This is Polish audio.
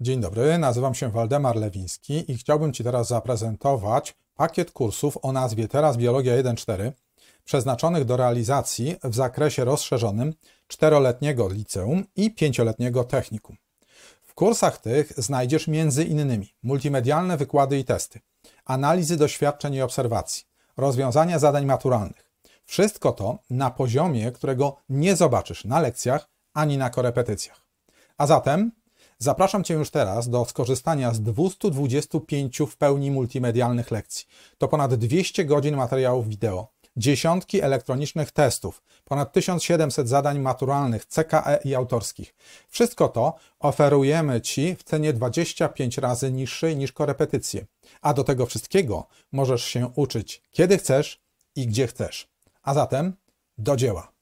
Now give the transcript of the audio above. Dzień dobry, nazywam się Waldemar Lewiński i chciałbym Ci teraz zaprezentować pakiet kursów o nazwie Teraz Biologia 1.4 przeznaczonych do realizacji w zakresie rozszerzonym 4-letniego liceum i 5-letniego technikum. W kursach tych znajdziesz m.in. multimedialne wykłady i testy, analizy doświadczeń i obserwacji, rozwiązania zadań maturalnych. Wszystko to na poziomie, którego nie zobaczysz na lekcjach ani na korepetycjach. A zatem zapraszam Cię już teraz do skorzystania z 225 w pełni multimedialnych lekcji. To ponad 200 godzin materiałów wideo, dziesiątki elektronicznych testów, ponad 1700 zadań maturalnych, CKE i autorskich. Wszystko to oferujemy Ci w cenie 25 razy niższej niż korepetycje. A do tego wszystkiego możesz się uczyć kiedy chcesz i gdzie chcesz. A zatem do dzieła!